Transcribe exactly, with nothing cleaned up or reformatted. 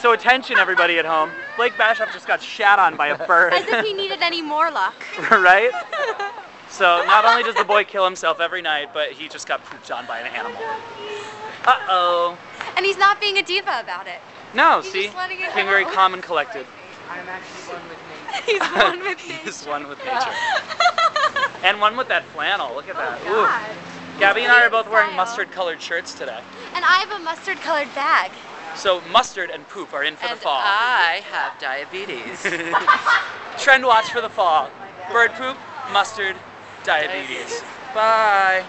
So attention, everybody at home. Blake Bashoff just got shat on by a bird. As if he needed any more luck. Right? So not only does the boy kill himself every night, but he just got pooped on by an animal. Uh-oh. And he's not being a diva about it. No, he's see? Just letting it being very calm and collected. I'm actually one with nature. He's one with nature. He's one with nature. And one with that flannel. Look at that. Oh, God. Ooh. Gabby and I are both wearing mustard-colored shirts today. And I have a mustard-colored bag. So mustard and poop are in for and the fall. I have diabetes. Trend watch for the fall. Bird poop, mustard, diabetes. Diabetes. Bye.